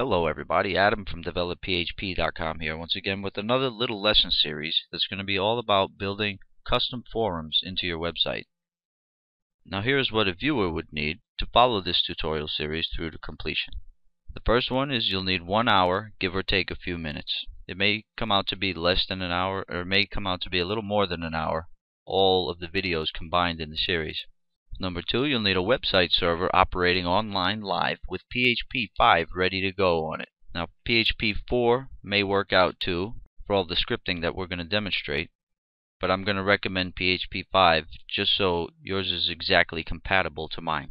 Hello everybody, Adam from DevelopPHP.com here once again with another little lesson series that's going to be all about building custom forums into your website. Now here's what a viewer would need to follow this tutorial series through to completion. The first one is you'll need 1 hour, give or take a few minutes. It may come out to be less than an hour, or it may come out to be a little more than an hour, all of the videos combined in the series. Number two, you'll need a website server operating online live with PHP 5 ready to go on it. Now PHP 4 may work out too for all the scripting that we're going to demonstrate, but I'm going to recommend PHP 5 just so yours is exactly compatible to mine.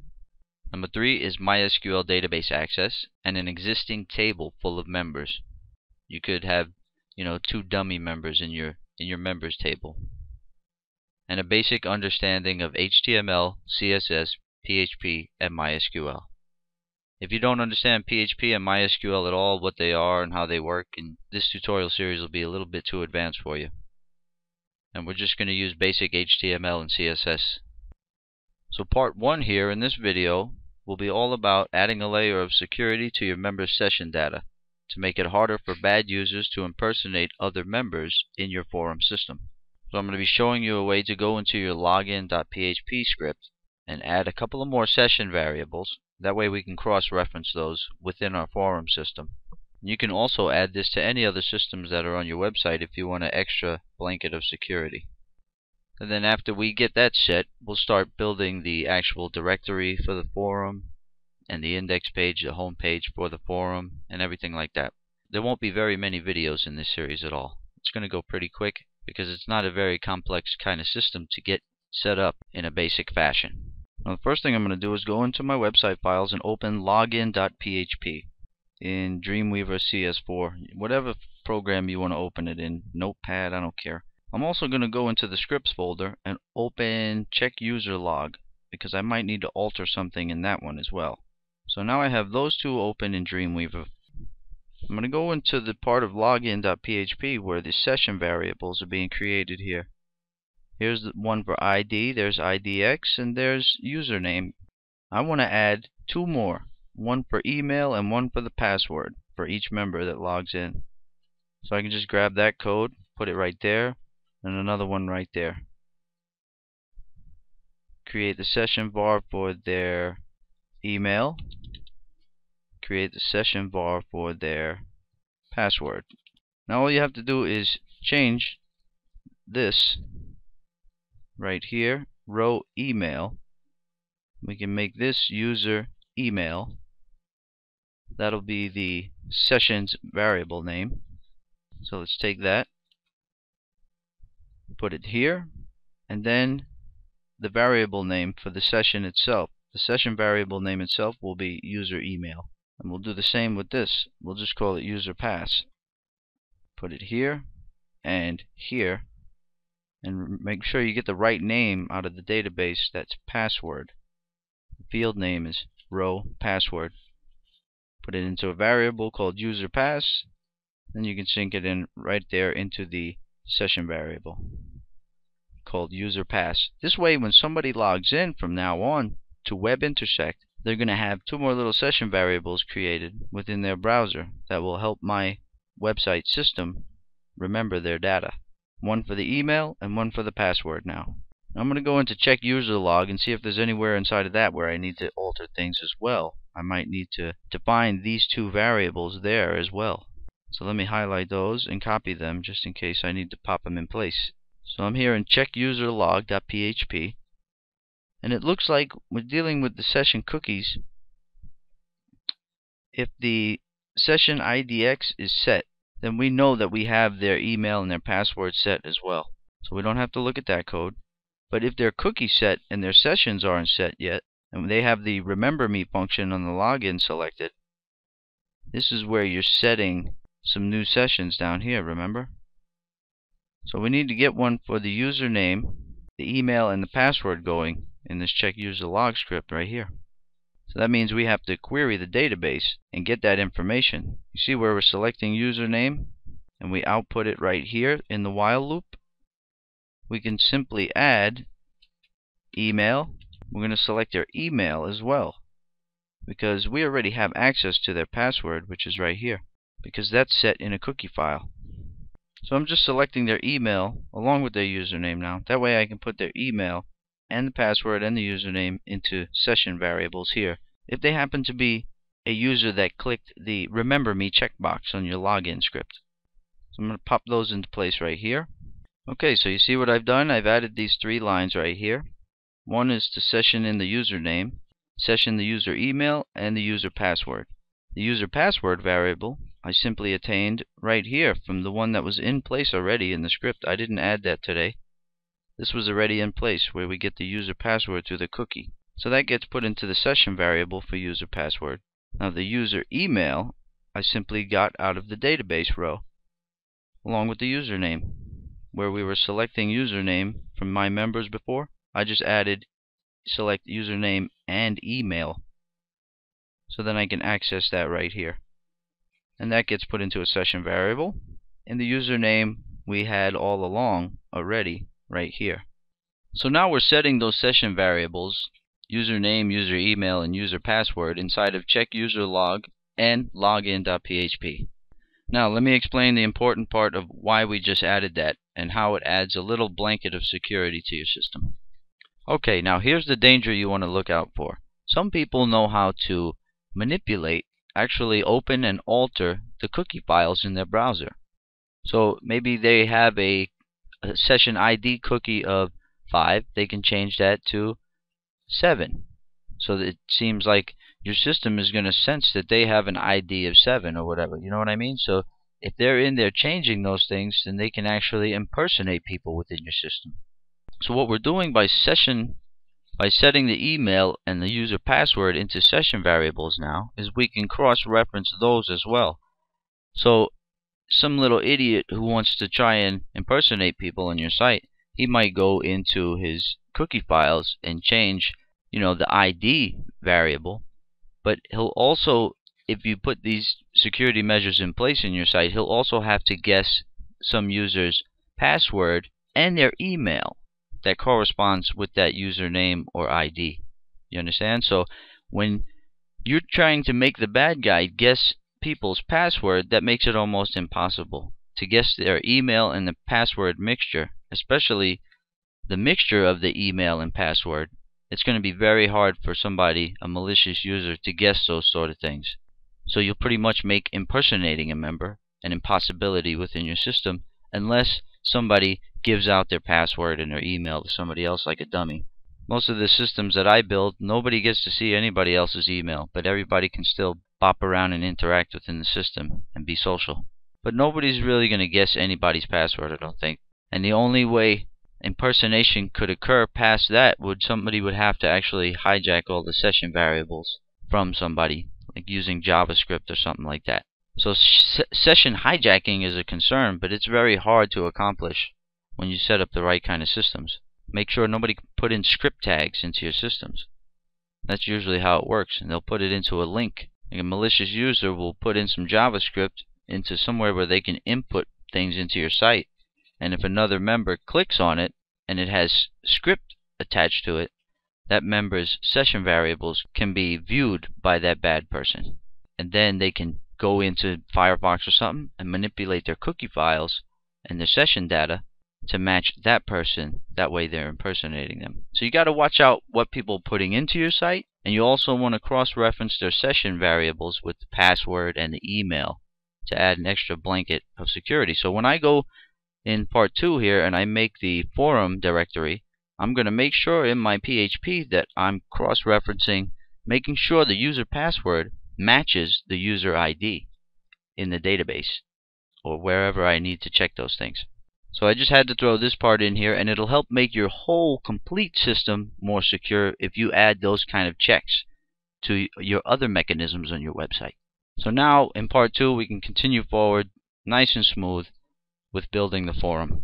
Number three is MySQL database access and an existing table full of members. You could have, you know, 2 dummy members in your members table. And a basic understanding of HTML, CSS, PHP, and MySQL. If you don't understand PHP and MySQL at all, what they are and how they work, and this tutorial series will be a little bit too advanced for you. And we're just going to use basic HTML and CSS. So part 1 here in this video will be all about adding a layer of security to your member session data to make it harder for bad users to impersonate other members in your forum system. So I'm going to be showing you a way to go into your login.php script and add a couple of more session variables. That way we can cross-reference those within our forum system. You can also add this to any other systems that are on your website if you want an extra blanket of security. And then after we get that set, we'll start building the actual directory for the forum and the index page, the home page for the forum, and everything like that. There won't be very many videos in this series at all. It's going to go pretty quick, because it's not a very complex kind of system to get set up in a basic fashion. Now the first thing I'm going to do is go into my website files and open login.php in Dreamweaver CS4, whatever program you want to open it in, Notepad, I don't care. I'm also going to go into the scripts folder and open check user log, because I might need to alter something in that one as well. So now I have those two open in Dreamweaver. I'm going to go into the part of login.php where the session variables are being created here. Here's the one for ID, there's IDX, and there's username. I want to add 2 more, one for email and one for the password for each member that logs in. So I can just grab that code, put it right there, and another one right there. Create the session var for their email. Create the session var for their password. Now all you have to do is change this right here, row email. We can make this user email. That'll be the session's variable name. So let's take that, put it here, and then the variable name for the session itself. The session variable name itself will be user email. And we'll do the same with this. We'll just call it user pass. Put it here, and make sure you get the right name out of the database. That's password. The field name is row password. Put it into a variable called user pass, then you can sync it in right there into the session variable called user pass. This way, when somebody logs in from now on to Web Intersect, they're going to have 2 more little session variables created within their browser that will help my website system remember their data. One for the email and one for the password now. I'm going to go into check user log and see if there's anywhere inside of that where I need to alter things as well. I might need to define these 2 variables there as well. So let me highlight those and copy them just in case I need to pop them in place. So I'm here in check user log.php. And it looks like we're dealing with the session cookies. If the session IDX is set, then we know that we have their email and their password set as well. So we don't have to look at that code. But if their cookie set and their sessions aren't set yet, and they have the remember me function on the login selected, this is where you're setting some new sessions down here, remember? So we need to get one for the username, the email, and the password going in this check user log script right here. So that means we have to query the database and get that information. You see where we're selecting username and we output it right here in the while loop. We can simply add email. We're going to select their email as well. because we already have access to their password, which is right here, because that's set in a cookie file. So I'm just selecting their email along with their username now. That way I can put their email and the password and the username into session variables here. If they happen to be a user that clicked the Remember Me checkbox on your login script. So I'm going to pop those into place right here. Okay, so you see what I've done? I've added these three lines right here. One is to session in the username, session the user email, and the user password. The user password variable I simply attained right here from the one that was in place already in the script. I didn't add that today. This was already in place where we get the user password through the cookie. So that gets put into the session variable for user password. Now the user email I simply got out of the database row along with the username. Where we were selecting username from my members before, I just added select username and email. So then I can access that right here. And that gets put into a session variable. And the username we had all along already right here. So now we're setting those session variables, username, user email, and user password inside of check user log and login.php. Now let me explain the important part of why we just added that and how it adds a little blanket of security to your system. Okay, now here's the danger you want to look out for. Some people know how to manipulate, actually open and alter the cookie files in their browser. So maybe they have a session ID cookie of 5, they can change that to 7. So it seems like your system is going to sense that they have an ID of 7 or whatever. You know what I mean? So if they're in there changing those things, then they can actually impersonate people within your system. So what we're doing by setting the email and the user password into session variables now is we can cross-reference those as well. So some little idiot who wants to try and impersonate people on your site, he might go into his cookie files and change, you know, the ID variable, but he'll also, if you put these security measures in place in your site, he'll also have to guess some user's password and their email that corresponds with that username or ID. You understand? So when you're trying to make the bad guy guess people's password, that makes it almost impossible to guess their email and the password mixture, especially the mixture of the email and password. It's going to be very hard for somebody, a malicious user, to guess those sort of things. So you'll pretty much make impersonating a member an impossibility within your system unless somebody gives out their password and their email to somebody else like a dummy. Most of the systems that I build, nobody gets to see anybody else's email, but everybody can still bop around and interact within the system and be social. But nobody's really going to guess anybody's password, I don't think. And the only way impersonation could occur past that would somebody would have to actually hijack all the session variables from somebody, like using JavaScript or something like that. So session hijacking is a concern, but it's very hard to accomplish when you set up the right kind of systems. Make sure nobody can put in script tags into your systems. That's usually how it works, and they'll put it into a link. Like a malicious user will put in some JavaScript into somewhere where they can input things into your site, and if another member clicks on it and it has script attached to it, that member's session variables can be viewed by that bad person, and then they can go into Firefox or something and manipulate their cookie files and their session data to match that person. That way they're impersonating them. So you got to watch out what people are putting into your site, and you also want to cross-reference their session variables with the password and the email to add an extra blanket of security. So when I go in part 2 here and I make the forum directory, I'm going to make sure in my PHP that I'm cross-referencing, making sure the user password matches the user ID in the database or wherever I need to check those things. So I just had to throw this part in here, and it'll help make your whole complete system more secure if you add those kind of checks to your other mechanisms on your website. So now in part 2 we can continue forward nice and smooth with building the forum.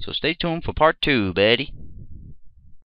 So stay tuned for part 2, buddy.